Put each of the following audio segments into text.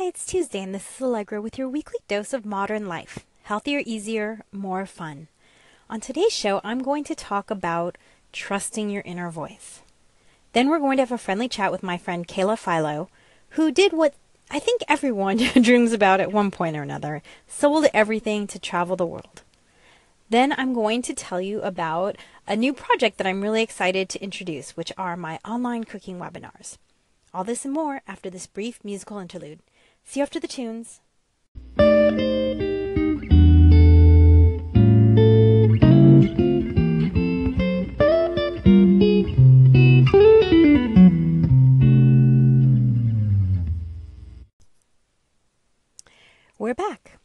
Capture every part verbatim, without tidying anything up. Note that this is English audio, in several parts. Hi, it's Tuesday and this is Allegra with your weekly dose of modern life. Healthier, easier, more fun. On today's show, I'm going to talk about trusting your inner voice. Then we're going to have a friendly chat with my friend Kayla Philo, who did what I think everyone dreams about at one point or another, sold everything to travel the world. Then I'm going to tell you about a new project that I'm really excited to introduce, which are my online cooking webinars. All this and more after this brief musical interlude. See you after the tunes. We're back.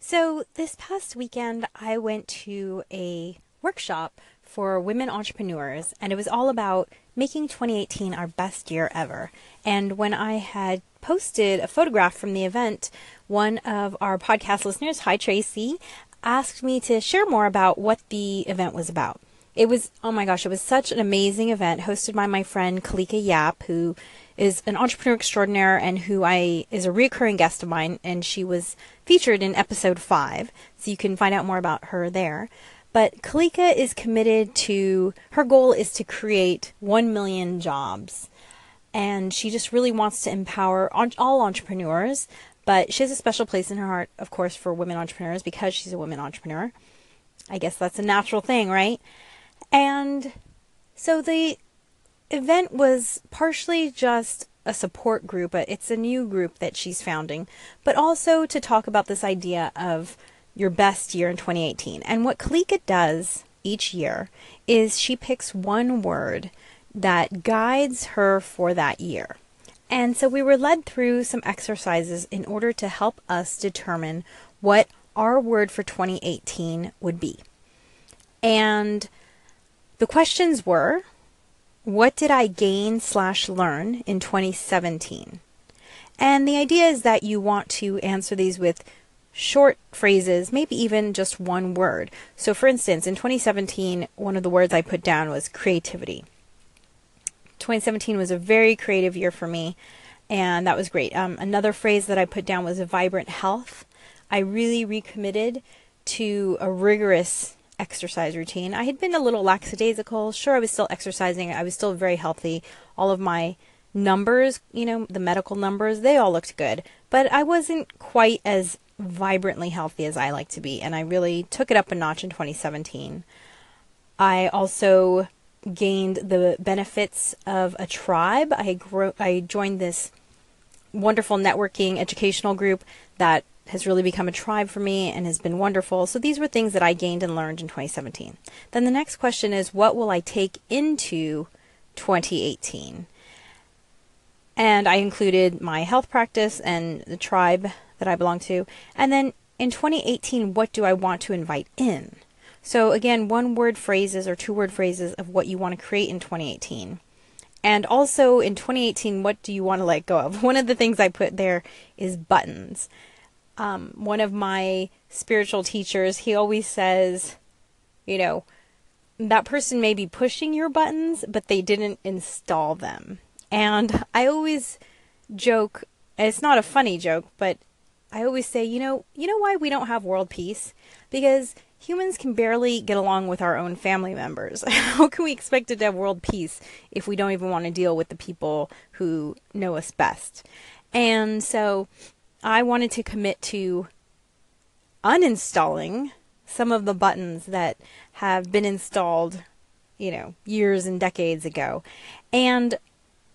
So this past weekend, I went to a workshop for women entrepreneurs, and it was all about making twenty eighteen our best year ever. And when I had posted a photograph from the event, one of our podcast listeners, hi Tracy, asked me to share more about what the event was about. It was, oh my gosh, it was such an amazing event hosted by my friend Kalika Yap, who is an entrepreneur extraordinaire and who I is a recurring guest of mine, and she was featured in episode five, so you can find out more about her there. But Kalika is committed to, her goal is to create one million jobs. And she just really wants to empower all entrepreneurs. But she has a special place in her heart, of course, for women entrepreneurs because she's a women entrepreneur. I guess that's a natural thing, right? And so the event was partially just a support group. It's a new group that she's founding. But also to talk about this idea of your best year in twenty eighteen. And what Kalika does each year is she picks one word that guides her for that year. And so we were led through some exercises in order to help us determine what our word for twenty eighteen would be. And the questions were, what did I gain slash learn in twenty seventeen? And the idea is that you want to answer these with short phrases, maybe even just one word. So for instance, in twenty seventeen, one of the words I put down was creativity. twenty seventeen was a very creative year for me, and that was great. Um, another phrase that I put down was a vibrant health. I really recommitted to a rigorous exercise routine. I had been a little lackadaisical. Sure, I was still exercising. I was still very healthy. All of my numbers, you know, the medical numbers, they all looked good. But I wasn't quite as vibrantly healthy as I like to be, and I really took it up a notch in twenty seventeen. I also gained the benefits of a tribe. I grew, I joined this wonderful networking educational group that has really become a tribe for me and has been wonderful. So these were things that I gained and learned in twenty seventeen. Then the next question is, what will I take into twenty eighteen? And I included my health practice and the tribe that I belong to. And then in twenty eighteen, what do I want to invite in? So again, one word phrases or two word phrases of what you want to create in twenty eighteen. And also in twenty eighteen, what do you want to let go of? One of the things I put there is buttons. Um, one of my spiritual teachers, he always says, you know, that person may be pushing your buttons, but they didn't install them. And I always joke, and it's not a funny joke, but I always say, you know, you know why we don't have world peace? Because humans can barely get along with our own family members. How can we expect to have world peace if we don't even want to deal with the people who know us best? And so I wanted to commit to uninstalling some of the buttons that have been installed, you know, years and decades ago. And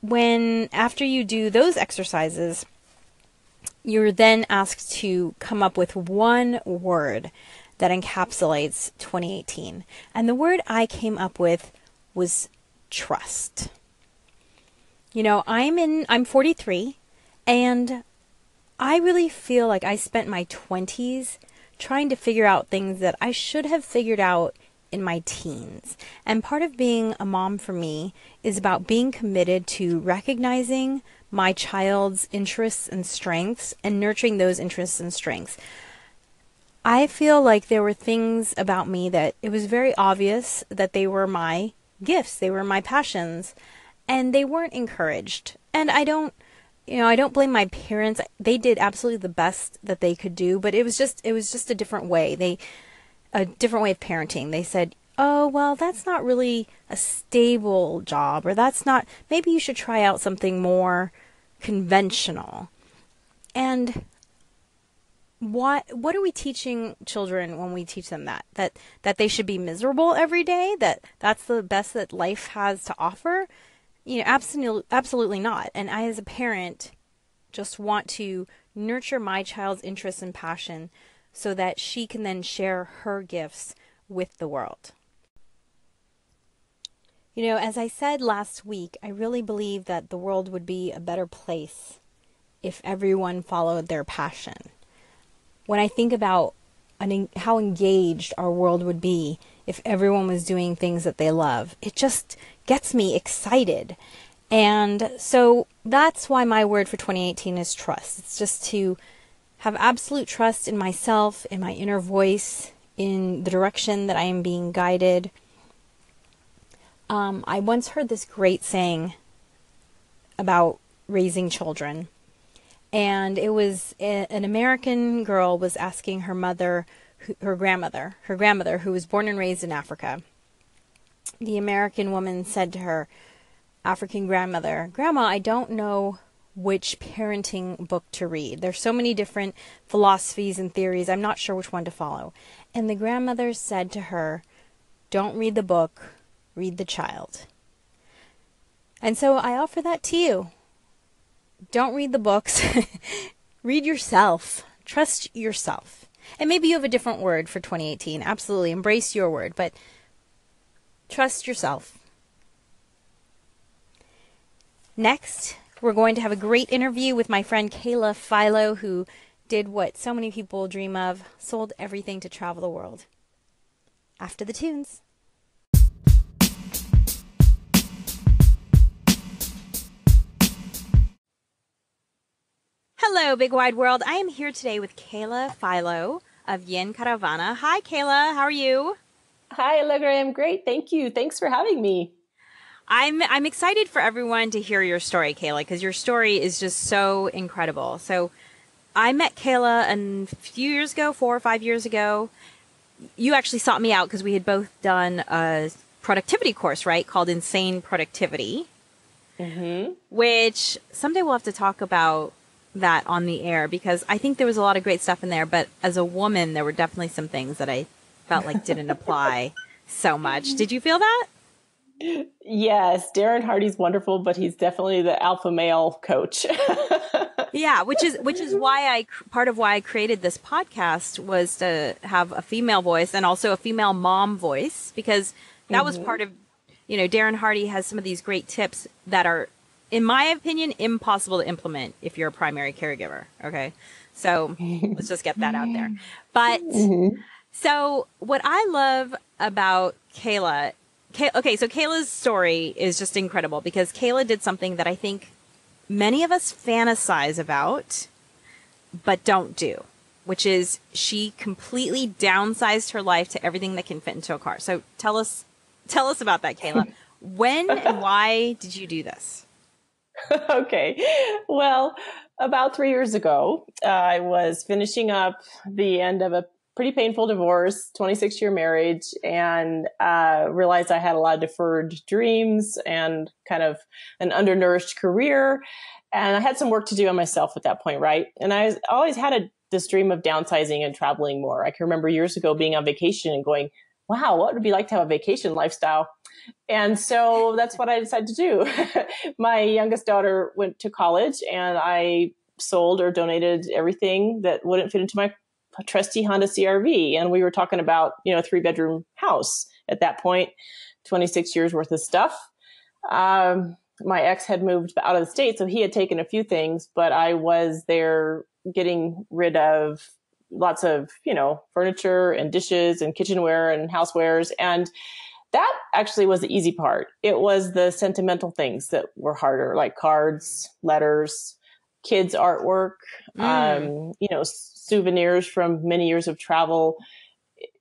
when, after you do those exercises, you're then asked to come up with one word that encapsulates twenty eighteen. And the word I came up with was trust. You know, I'm in, I'm forty-three, and I really feel like I spent my twenties trying to figure out things that I should have figured out in my teens. And part of being a mom for me is about being committed to recognizing my child's interests and strengths and nurturing those interests and strengths. I feel like there were things about me that it was very obvious that they were my gifts, they were my passions, and they weren't encouraged. And I don't you know, I don't blame my parents. They did absolutely the best that they could do, but it was just, it was just a different way. They, a different way of parenting. They said, oh, well, that's not really a stable job, or that's not, maybe you should try out something more conventional. And what, what are we teaching children when we teach them that, that, that they should be miserable every day, that that's the best that life has to offer? You know, absolutely, absolutely not. And I, as a parent, just want to nurture my child's interests and passion so that she can then share her gifts with the world. You know, as I said last week, I really believe that the world would be a better place if everyone followed their passion. When I think about an, how engaged our world would be if everyone was doing things that they love, it just gets me excited. And so that's why my word for twenty eighteen is trust. It's just to have absolute trust in myself, in my inner voice, in the direction that I am being guided. Um, I once heard this great saying about raising children. And it was a, an American girl was asking her mother, who, her grandmother, her grandmother who was born and raised in Africa. The American woman said to her African grandmother, "Grandma, I don't know which parenting book to read. There's so many different philosophies and theories. I'm not sure which one to follow." And the grandmother said to her, "Don't read the book, read the child." And so I offer that to you. Don't read the books. Read yourself. Trust yourself. And maybe you have a different word for twenty eighteen. Absolutely. Embrace your word, but trust yourself. Next, we're going to have a great interview with my friend Kayla Philo, who did what so many people dream of, sold everything to travel the world. After the tunes. Hello, Big Wide World. I am here today with Kayla Philo of Yin Caravana. Hi, Kayla. How are you? Hi, Alegre. I'm great. Thank you. Thanks for having me. I'm I'm excited for everyone to hear your story, Kayla, because your story is just so incredible. So I met Kayla a few years ago, four or five years ago. You actually sought me out because we had both done a productivity course, right, called Insane Productivity, mm-hmm. which someday we'll have to talk about that on the air because I think there was a lot of great stuff in there. But as a woman, there were definitely some things that I felt like didn't apply so much. Did you feel that? Yes, Darren Hardy's wonderful, but he's definitely the alpha male coach. Yeah, which is which is why I part of why I created this podcast was to have a female voice and also a female mom voice, because that mm-hmm. was part of, you know, Darren Hardy has some of these great tips that are, in my opinion, impossible to implement if you're a primary caregiver. Okay, so let's just get that out there. But mm-hmm. so what I love about Kayla. Okay, so Kayla's story is just incredible because Kayla did something that I think many of us fantasize about but don't do, which is she completely downsized her life to everything that can fit into a car. So tell us tell us about that, Kayla. When and why did you do this? Okay. Well, about three years ago, uh, I was finishing up the end of a pretty painful divorce, twenty-six year marriage, and uh, realized I had a lot of deferred dreams and kind of an undernourished career. And I had some work to do on myself at that point, right? And I was, always had a, this dream of downsizing and traveling more. I can remember years ago being on vacation and going, wow, what would it be like to have a vacation lifestyle? And so that's what I decided to do. My youngest daughter went to college and I sold or donated everything that wouldn't fit into my a trusty Honda C R V. And we were talking about, you know, a three bedroom house at that point, twenty-six years worth of stuff. Um, my ex had moved out of the state, so he had taken a few things, but I was there getting rid of lots of, you know, furniture and dishes and kitchenware and housewares. And that actually was the easy part. It was the sentimental things that were harder, like cards, letters, kids' artwork, mm. um, you know, souvenirs from many years of travel,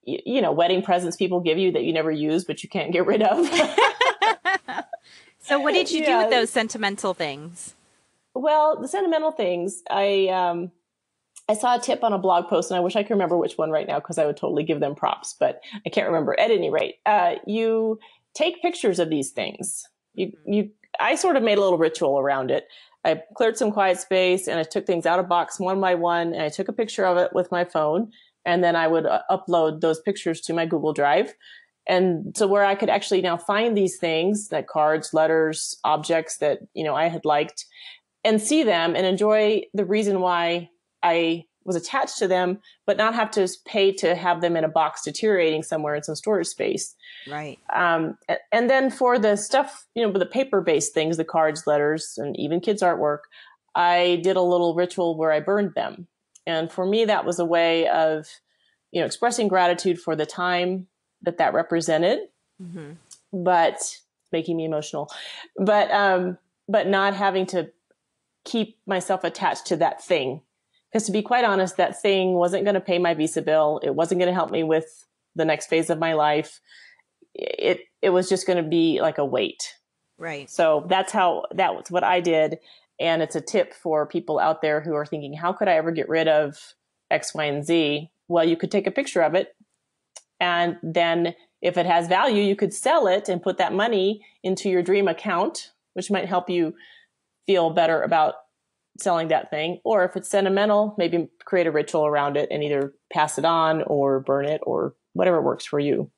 you know, wedding presents people give you that you never use, but you can't get rid of. So what did you yeah. do with those sentimental things? Well, the sentimental things, I, um, I saw a tip on a blog post, and I wish I could remember which one right now because I would totally give them props, but I can't remember. At any rate, uh, you take pictures of these things. You, you, I sort of made a little ritual around it. I cleared some quiet space, and I took things out of box one by one, and I took a picture of it with my phone, and then I would uh, upload those pictures to my Google Drive. And so where I could actually now find these things, like cards, letters, objects that, you know, I had liked, and see them and enjoy the reason why I was attached to them, but not have to pay to have them in a box deteriorating somewhere in some storage space. Right. Um, and then for the stuff, you know, the paper-based things, the cards, letters, and even kids' artwork, I did a little ritual where I burned them. And for me, that was a way of, you know, expressing gratitude for the time that that represented, mm-hmm. but making me emotional, but, um, but not having to keep myself attached to that thing. Because to be quite honest, that thing wasn't going to pay my Visa bill. It wasn't going to help me with the next phase of my life. It it was just going to be like a weight. Right. So that's how, that was what I did. And it's a tip for people out there who are thinking, how could I ever get rid of X, Y, and Z? Well, you could take a picture of it. And then if it has value, you could sell it and put that money into your dream account, which might help you feel better about selling that thing. Or if it's sentimental, maybe create a ritual around it and either pass it on or burn it or whatever works for you.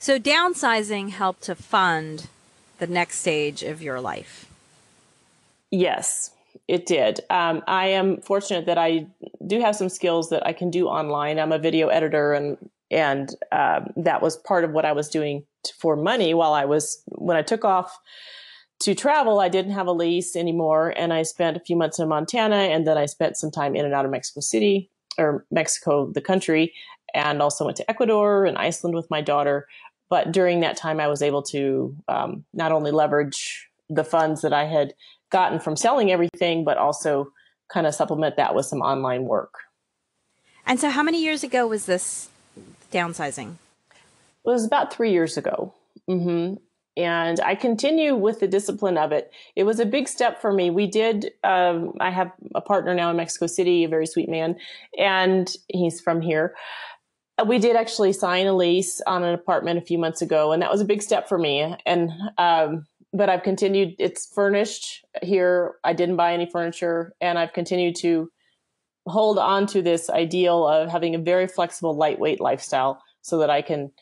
So downsizing helped to fund the next stage of your life. Yes, it did. Um, I am fortunate that I do have some skills that I can do online. I'm a video editor, and and um, that was part of what I was doing for money while I was, when I took off to travel, I didn't have a lease anymore, and I spent a few months in Montana, and then I spent some time in and out of Mexico City, or Mexico, the country, and also went to Ecuador and Iceland with my daughter. But during that time, I was able to um, not only leverage the funds that I had gotten from selling everything, but also kind of supplement that with some online work. And so how many years ago was this downsizing? It was about three years ago. Mm-hmm. And I continue with the discipline of it. It was a big step for me. We did, um, I have a partner now in Mexico City, a very sweet man, and he's from here. We did actually sign a lease on an apartment a few months ago, and that was a big step for me. And, um, but I've continued, it's furnished here. I didn't buy any furniture, and I've continued to hold on to this ideal of having a very flexible, lightweight lifestyle so that I can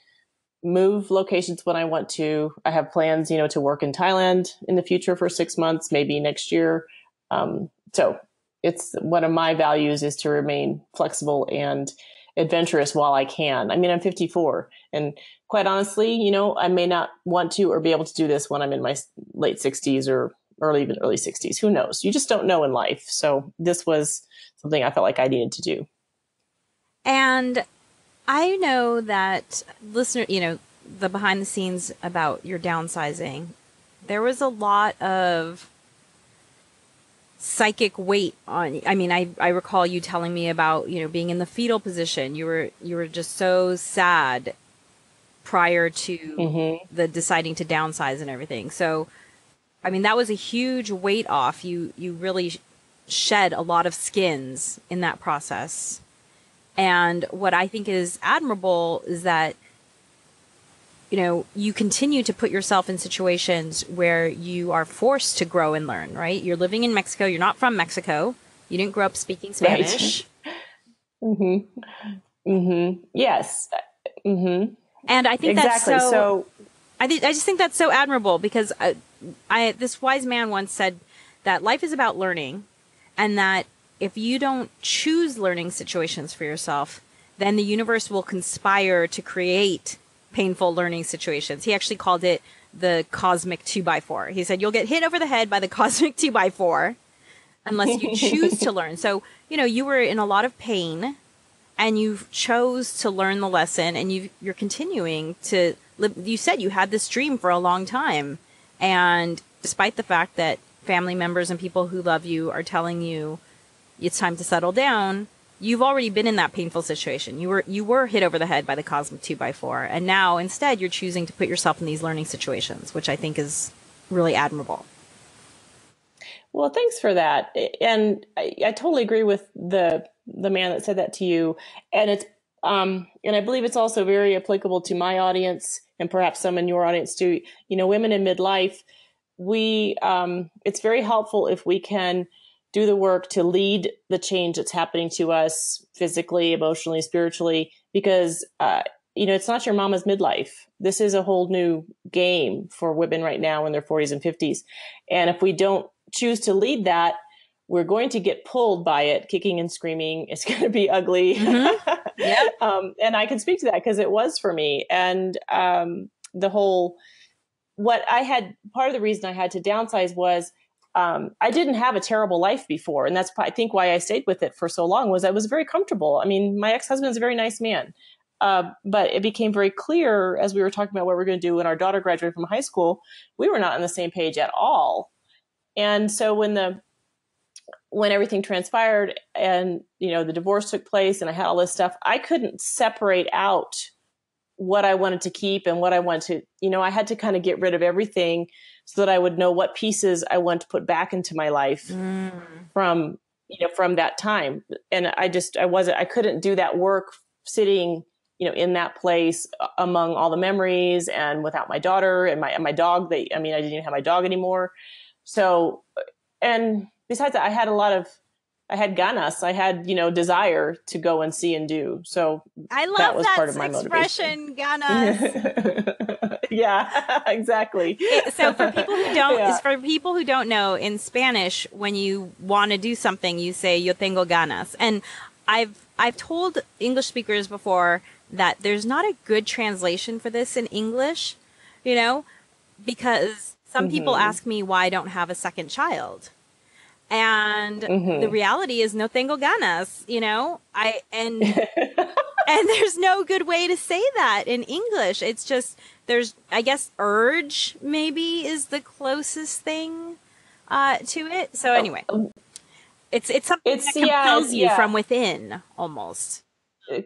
move locations when I want to. I have plans, you know, to work in Thailand in the future for six months, maybe next year. Um, so it's one of my values is to remain flexible and adventurous while I can. I mean, I'm fifty-four, and quite honestly, you know, I may not want to or be able to do this when I'm in my late sixties or early, even early sixties. Who knows? You just don't know in life. So this was something I felt like I needed to do. And I know that listener, you know, the behind the scenes about your downsizing, there was a lot of psychic weight on. I mean, I, I recall you telling me about, you know, being in the fetal position. You were, you were just so sad prior to mm-hmm. the deciding to downsize and everything. So, I mean, that was a huge weight off. You, you really shed a lot of skins in that process. And what I think is admirable is that, you know, you continue to put yourself in situations where you are forced to grow and learn, right? You're living in Mexico. You're not from Mexico. You didn't grow up speaking Spanish. Right. Mm-hmm. Mm-hmm. Yes. Mm-hmm. And I think exactly. that's so, so I, th- I just think that's so admirable because I, I, this wise man once said that life is about learning, and that if you don't choose learning situations for yourself, then the universe will conspire to create painful learning situations. He actually called it the cosmic two by four. He said, you'll get hit over the head by the cosmic two by four unless you choose to learn. So, you know, you were in a lot of pain and you chose to learn the lesson, and you you're continuing to live. You said you had this dream for a long time. And despite the fact that family members and people who love you are telling you, it's time to settle down, you've already been in that painful situation. You were you were hit over the head by the cosmic two by four. And now instead you're choosing to put yourself in these learning situations, which I think is really admirable. Well, thanks for that. And I, I totally agree with the the man that said that to you. And it's um, and I believe it's also very applicable to my audience and perhaps some in your audience too. You know, women in midlife, we um, it's very helpful if we can do the work to lead the change that's happening to us physically, emotionally, spiritually, because, uh, you know, it's not your mama's midlife. This is a whole new game for women right now in their forties and fifties. And if we don't choose to lead that, we're going to get pulled by it, kicking and screaming. It's going to be ugly. Mm-hmm. Yeah. um, and I can speak to that because it was for me. And um, the whole, what I had, part of the reason I had to downsize was Um, I didn't have a terrible life before. And that's, I think, why I stayed with it for so long, was I was very comfortable. I mean, my ex-husband is a very nice man. Uh, but it became very clear as we were talking about what we we're going to do when our daughter graduated from high school, we were not on the same page at all. And so when the, when everything transpired and, you know, the divorce took place and I had all this stuff, I couldn't separate out what I wanted to keep and what I wanted to, you know, I had to kind of get rid of everything so that I would know what pieces I want to put back into my life mm. from, you know, from that time. And I just, I wasn't, I couldn't do that work sitting, you know, in that place among all the memories and without my daughter and my, and my dog. They, I mean, I didn't even have my dog anymore. So, and besides that, I had a lot of, I had ganas. I had, you know, desire to go and see and do. So I love that was that part of my expression, motivation. Ganas. Yeah, exactly. It, so for people who don't, yeah. for people who don't know, in Spanish, when you want to do something, you say "yo tengo ganas." And I've I've told English speakers before that there's not a good translation for this in English, you know, because some mm-hmm. people ask me why I don't have a second child. And mm-hmm. the reality is no tengo ganas, you know, I, and, and there's no good way to say that in English. It's just, there's, I guess, urge maybe is the closest thing, uh, to it. So anyway, it's, it's something it's, that compels yeah, yeah. you from within almost.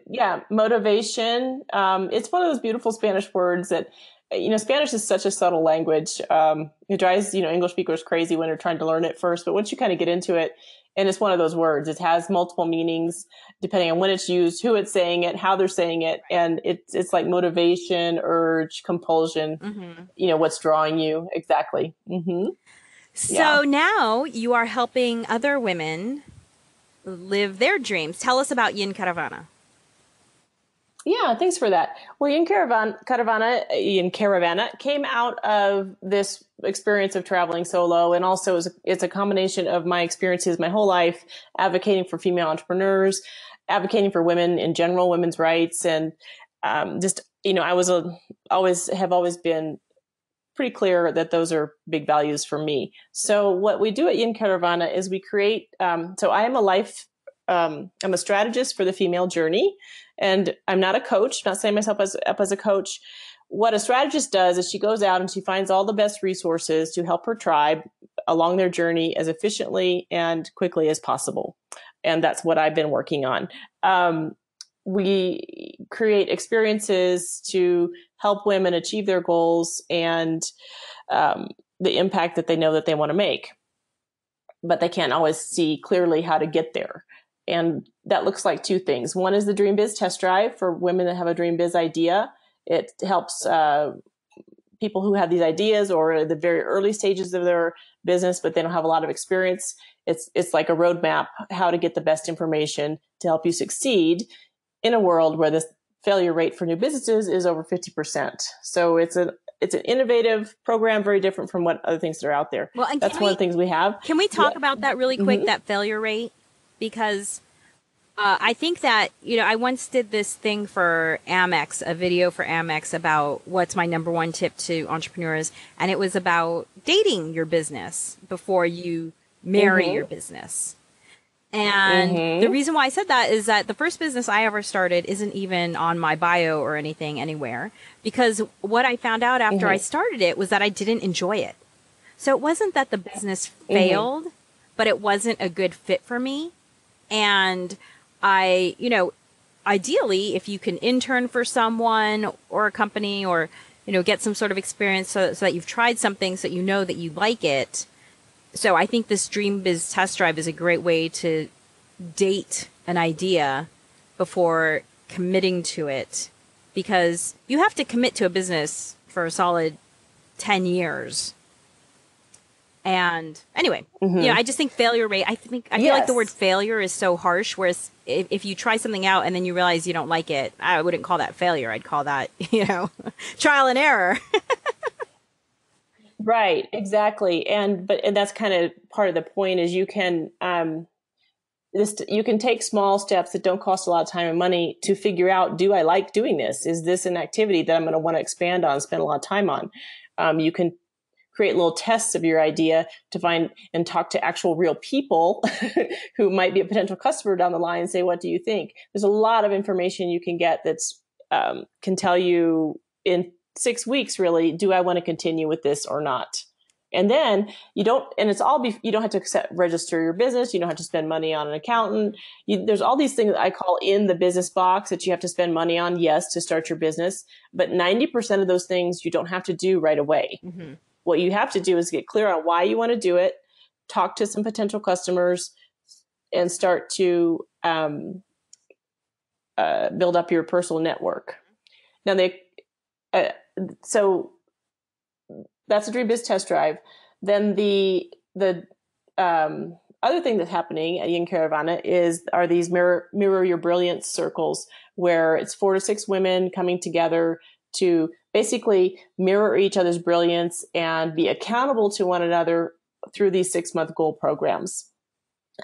Yeah. Motivation. Um, it's one of those beautiful Spanish words that, you know, Spanish is such a subtle language. Um, it drives, you know, English speakers crazy when they're trying to learn it first. But once you kind of get into it, and it's one of those words, it has multiple meanings depending on when it's used, who it's saying it, how they're saying it. And it's, it's like motivation, urge, compulsion, mm-hmm. you know, what's drawing you. Exactly. Mm-hmm. So yeah. now you are helping other women live their dreams. Tell us about Yin Caravana. Yeah, thanks for that. Well, Yin Caravana, Caravana, Yin Caravana came out of this experience of traveling solo. And also it's a, it's a combination of my experiences my whole life, advocating for female entrepreneurs, advocating for women in general, women's rights. And um, just, you know, I was a, always have always been pretty clear that those are big values for me. So what we do at Yin Caravana is we create, um, so I am a life Um, I'm a strategist for the female journey, and I'm not a coach, I'm not setting myself as, up as a coach. What a strategist does is she goes out and she finds all the best resources to help her tribe along their journey as efficiently and quickly as possible. And that's what I've been working on. Um, we create experiences to help women achieve their goals and um, the impact that they know that they want to make, but they can't always see clearly how to get there. And that looks like two things. One is the Dream Biz Test Drive for women that have a Dream Biz idea. It helps uh, people who have these ideas or at the very early stages of their business, but they don't have a lot of experience. It's it's like a roadmap, how to get the best information to help you succeed in a world where the failure rate for new businesses is over fifty percent. So it's an it's an innovative program, very different from what other things that are out there. Well, and that's one we, of the things we have. Can we talk yeah. about that really quick, mm-hmm. that failure rate? Because uh, I think that, you know, I once did this thing for Amex, a video for Amex about what's my number one tip to entrepreneurs. And it was about dating your business before you marry mm-hmm. your business. And mm-hmm. the reason why I said that is that the first business I ever started isn't even on my bio or anything anywhere. Because what I found out after mm-hmm. I started it was that I didn't enjoy it. So it wasn't that the business failed, mm-hmm. but it wasn't a good fit for me. And I, you know, ideally, if you can intern for someone or a company or, you know, get some sort of experience so, so that you've tried something so that you know that you like it, so I think this Dream Biz Test Drive is a great way to date an idea before committing to it, because you have to commit to a business for a solid ten years. And anyway, mm-hmm. you know, I just think failure rate, I think, I feel yes. like the word failure is so harsh, whereas if, if you try something out and then you realize you don't like it, I wouldn't call that failure. I'd call that, you know, trial and error. Right. Exactly. And, but, and that's kind of part of the point is you can, um, This, you can take small steps that don't cost a lot of time and money to figure out, do I like doing this? Is this an activity that I'm going to want to expand on, spend a lot of time on? Um, you can create little tests of your idea to find and talk to actual real people who might be a potential customer down the line and say, what do you think? There's a lot of information you can get that's um, can tell you in six weeks, really, do I want to continue with this or not? And then you don't, and it's all, be, you don't have to accept, register your business. You don't have to spend money on an accountant. You, there's all these things that I call in the business box that you have to spend money on, yes, to start your business. But ninety percent of those things you don't have to do right away. Mm-hmm. What you have to do is get clear on why you want to do it, talk to some potential customers, and start to um, uh, build up your personal network. Now they, uh, so... That's the Dream Biz Test Drive. Then the the um, other thing that's happening at Yin Caravana is are these mirror mirror your brilliance circles, where it's four to six women coming together to basically mirror each other's brilliance and be accountable to one another through these six month goal programs.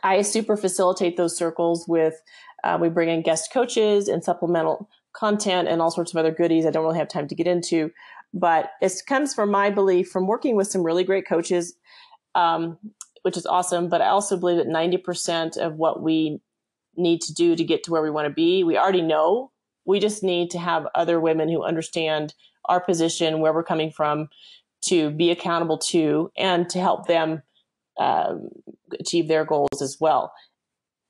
I super facilitate those circles with uh, we bring in guest coaches and supplemental content and all sorts of other goodies. I don't really have time to get into. But it comes from my belief from working with some really great coaches, um, which is awesome. But I also believe that ninety percent of what we need to do to get to where we want to be, we already know. We just need to have other women who understand our position, where we're coming from, to be accountable to, and to help them um, achieve their goals as well.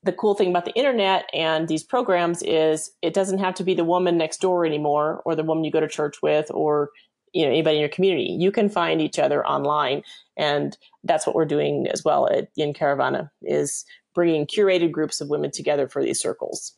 The cool thing about the internet and these programs is it doesn't have to be the woman next door anymore, or the woman you go to church with, or you know, anybody in your community. You can find each other online. And that's what we're doing as well at Yin Caravana, is bringing curated groups of women together for these circles.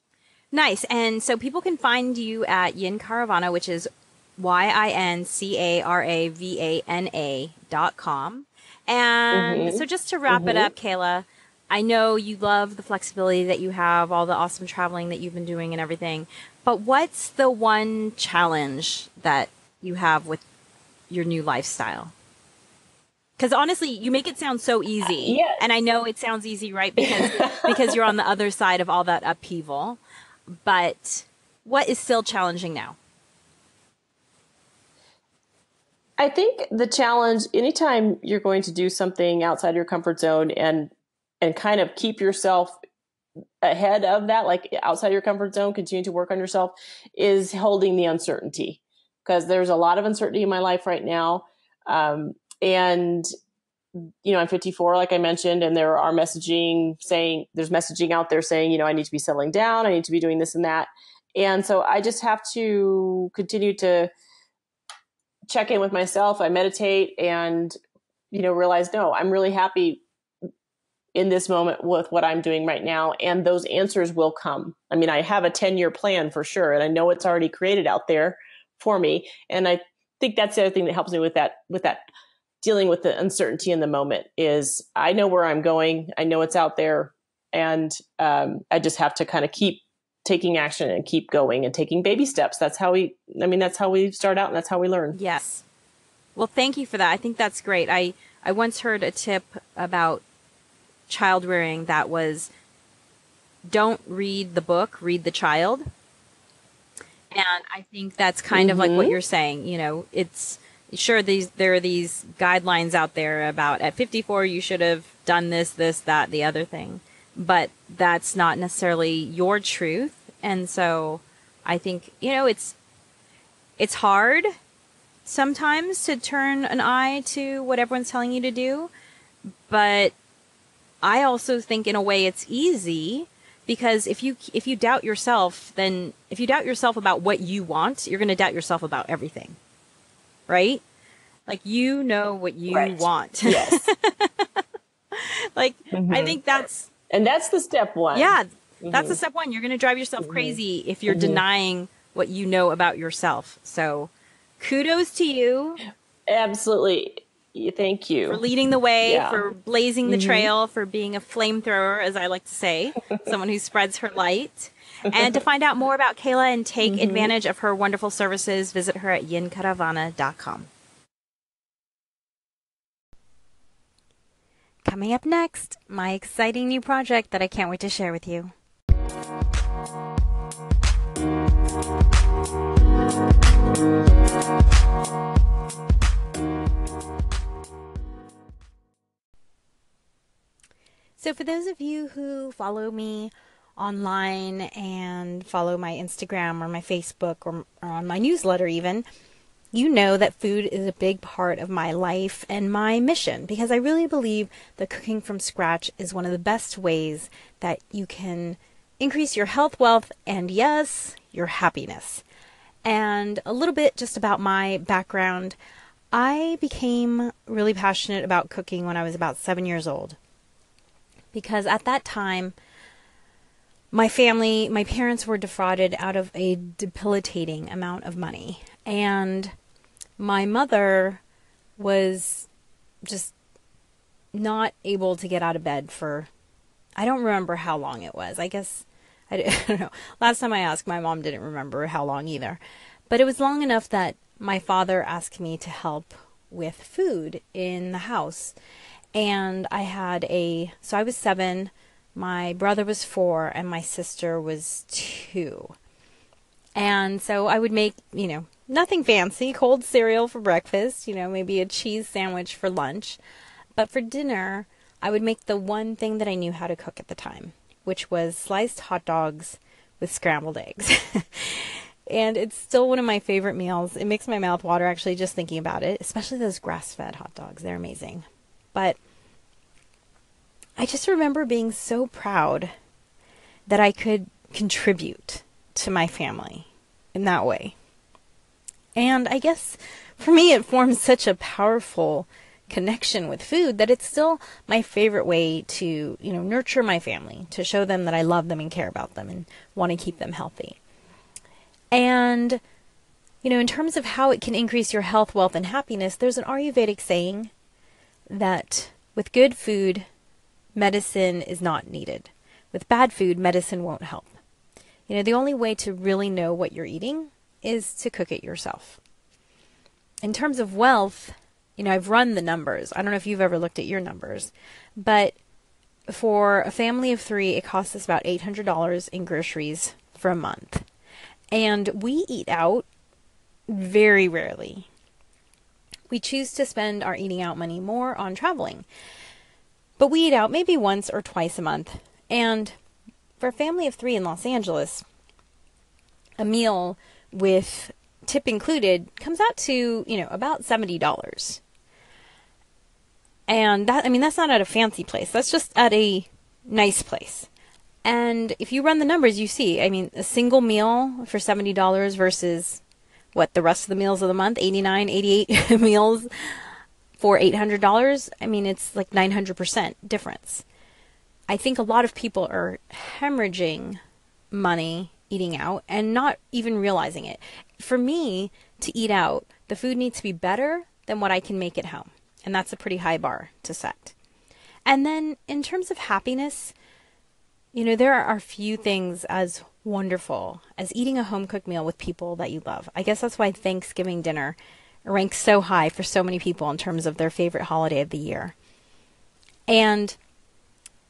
Nice. And so people can find you at Yin Caravana, which is Y I N C A R A V A N A dot com. And mm-hmm. so just to wrap mm-hmm. it up, Kayla, I know you love the flexibility that you have, all the awesome traveling that you've been doing and everything, but what's the one challenge that you have with your new lifestyle? Because honestly, you make it sound so easy. Uh, yes. And I know it sounds easy, right? Because because you're on the other side of all that upheaval. But what is still challenging now? I think the challenge, anytime you're going to do something outside your comfort zone and and kind of keep yourself ahead of that, like outside your comfort zone, continue to work on yourself, is holding the uncertainty, because there's a lot of uncertainty in my life right now. Um, and, you know, I'm fifty-four, like I mentioned, and there are messaging saying, there's messaging out there saying, you know, I need to be settling down. I need to be doing this and that. And so I just have to continue to check in with myself. I meditate and, you know, realize, no, I'm really happy in this moment with what I'm doing right now. And those answers will come. I mean, I have a ten year plan for sure. And I know it's already created out there for me. And I think that's the other thing that helps me with that, with that dealing with the uncertainty in the moment, is I know where I'm going. I know it's out there. And um, I just have to kind of keep taking action and keep going and taking baby steps. That's how we, I mean, that's how we start out, and that's how we learn. Yes. Well, thank you for that. I think that's great. I, I once heard a tip about child rearing that was, don't read the book, read the child. And I think that's kind mm-hmm. of like what you're saying. You know, it's sure these there are these guidelines out there about at fifty-four you should have done this, this, that, the other thing, but that's not necessarily your truth. And so I think, you know, it's it's hard sometimes to turn an eye to what everyone's telling you to do, but I also think in a way it's easy, because if you if you doubt yourself, then if you doubt yourself about what you want, you're going to doubt yourself about everything, right? Like, you know what you right. want. Yes. Like, mm-hmm. I think that's... And that's the step one. Yeah, mm-hmm. that's the step one. You're going to drive yourself mm-hmm. crazy if you're mm-hmm. denying what you know about yourself. So kudos to you. Absolutely. Thank you. For leading the way, yeah. for blazing the mm-hmm. trail, for being a flamethrower, as I like to say, someone who spreads her light. And to find out more about Kayla and take mm-hmm. advantage of her wonderful services, visit her at yin caravana dot com. Coming up next, my exciting new project that I can't wait to share with you. So for those of you who follow me online and follow my Instagram or my Facebook or, or on my newsletter even, you know that food is a big part of my life and my mission, because I really believe that cooking from scratch is one of the best ways that you can increase your health, wealth, and yes, your happiness. And a little bit just about my background. I became really passionate about cooking when I was about seven years old, because at that time, my family, my parents were defrauded out of a debilitating amount of money. And my mother was just not able to get out of bed for, I don't remember how long it was. I guess, I don't know. Last time I asked, my mom didn't remember how long either. But it was long enough that my father asked me to help with food in the house. And I had a, so I was seven, my brother was four, and my sister was two. And so I would make, you know, nothing fancy, cold cereal for breakfast, you know, maybe a cheese sandwich for lunch. But for dinner, I would make the one thing that I knew how to cook at the time, which was sliced hot dogs with scrambled eggs. And it's still one of my favorite meals. It makes my mouth water actually just thinking about it, especially those grass-fed hot dogs. They're amazing. But I just remember being so proud that I could contribute to my family in that way. And I guess for me it forms such a powerful connection with food that it's still my favorite way to, you know, nurture my family, to show them that I love them and care about them and want to keep them healthy. And, you know, in terms of how it can increase your health, wealth, and happiness, there's an Ayurvedic saying that with good food, medicine is not needed. With bad food, medicine won't help. You know, the only way to really know what you're eating is to cook it yourself. In terms of wealth, you know, I've run the numbers. I don't know if you've ever looked at your numbers, but for a family of three, it costs us about eight hundred dollars in groceries for a month. And we eat out very rarely. We choose to spend our eating out money more on traveling. But we eat out maybe once or twice a month. And for a family of three in Los Angeles, a meal with tip included comes out to, you know, about seventy dollars. And that, I mean, that's not at a fancy place. That's just at a nice place. And if you run the numbers, you see, I mean, a single meal for seventy dollars versus what, the rest of the meals of the month, eighty-nine, eighty-eight meals for eight hundred dollars. I mean, it's like nine hundred percent difference. I think a lot of people are hemorrhaging money eating out and not even realizing it. For me, to eat out, the food needs to be better than what I can make at home. And that's a pretty high bar to set. And then in terms of happiness, you know, there are few things as wonderful as eating a home-cooked meal with people that you love. I guess that's why Thanksgiving dinner ranks so high for so many people in terms of their favorite holiday of the year. And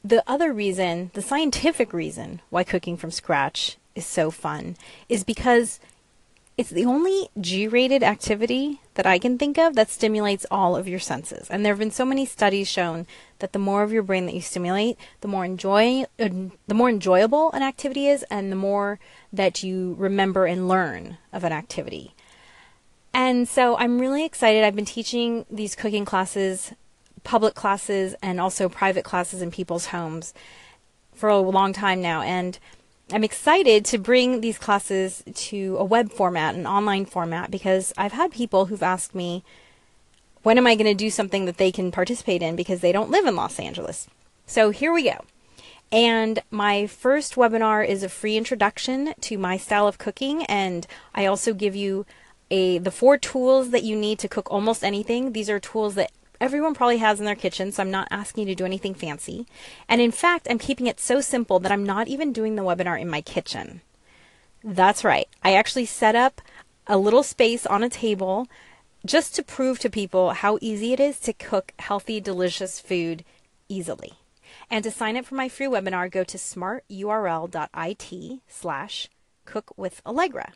the other reason, the scientific reason why cooking from scratch is so fun is because it's the only G-rated activity that I can think of that stimulates all of your senses. And there have been so many studies shown that the more of your brain that you stimulate, the more enjoy, uh, the more enjoyable an activity is and the more that you remember and learn of an activity. And so I'm really excited. I've been teaching these cooking classes, public classes, and also private classes in people's homes for a long time now, and I'm excited to bring these classes to a web format, an online format, because I've had people who've asked me, when am I going to do something that they can participate in because they don't live in Los Angeles? So here we go. And my first webinar is a free introduction to my style of cooking, and I also give you a the four tools that you need to cook almost anything. These are tools that everyone probably has in their kitchen, so I'm not asking you to do anything fancy. And in fact, I'm keeping it so simple that I'm not even doing the webinar in my kitchen. That's right. I actually set up a little space on a table just to prove to people how easy it is to cook healthy, delicious food easily. And to sign up for my free webinar, go to smart U R L dot I T slash cook with Allegra.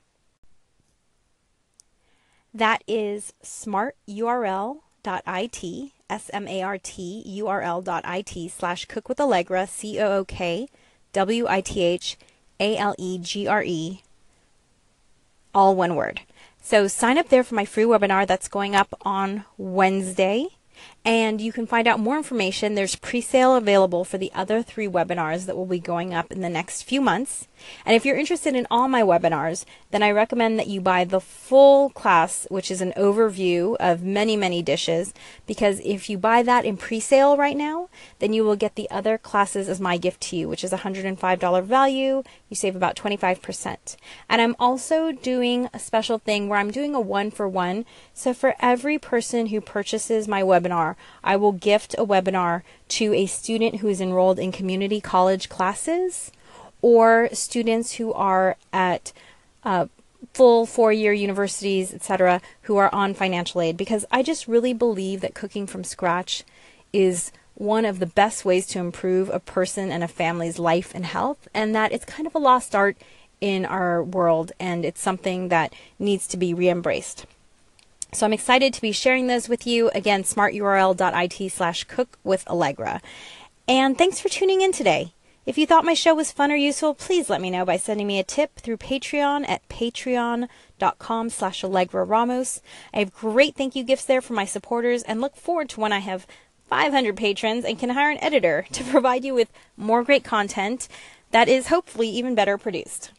That is smart U R L dot I T, S M A R T, U R L dot I T slash cookwithallegra, C O O K W I T H A L E G R E, all one word. So sign up there for my free webinar that's going up on Wednesday, and you can find out more information. There's pre-sale available for the other three webinars that will be going up in the next few months. And if you're interested in all my webinars, then I recommend that you buy the full class, which is an overview of many, many dishes, because if you buy that in pre-sale right now, then you will get the other classes as my gift to you, which is a one hundred five dollar value. You save about twenty-five percent. And I'm also doing a special thing where I'm doing a one-for-one. So for every person who purchases my webinar, I will gift a webinar to a student who is enrolled in community college classes or students who are at uh, full four-year universities, et cetera, who are on financial aid, because I just really believe that cooking from scratch is one of the best ways to improve a person and a family's life and health, and that it's kind of a lost art in our world, and it's something that needs to be re-embraced. So I'm excited to be sharing those with you. Again, smart U R L dot I T slash cook with Allegra. And thanks for tuning in today. If you thought my show was fun or useful, please let me know by sending me a tip through Patreon at patreon dot com slash Allegra Ramos. I have great thank you gifts there for my supporters, and look forward to when I have five hundred patrons and can hire an editor to provide you with more great content that is hopefully even better produced.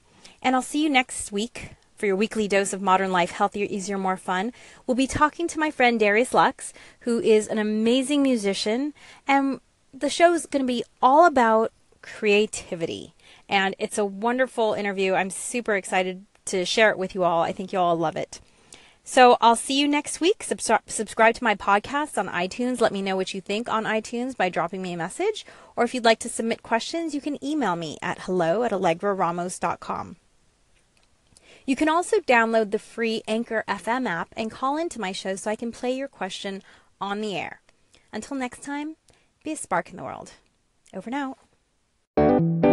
And I'll see you next week for your weekly dose of modern life, healthier, easier, more fun. We'll be talking to my friend Darius Lux, who is an amazing musician, and the show is going to be all about creativity. And it's a wonderful interview. I'm super excited to share it with you all. I think you all love it. So I'll see you next week. Subscri- subscribe to my podcast on iTunes. Let me know what you think on iTunes by dropping me a message. Or if you'd like to submit questions, you can email me at hello at Allegra Ramos dot com. You can also download the free Anchor F M app and call into my show so I can play your question on the air. Until next time, be a spark in the world. Over now.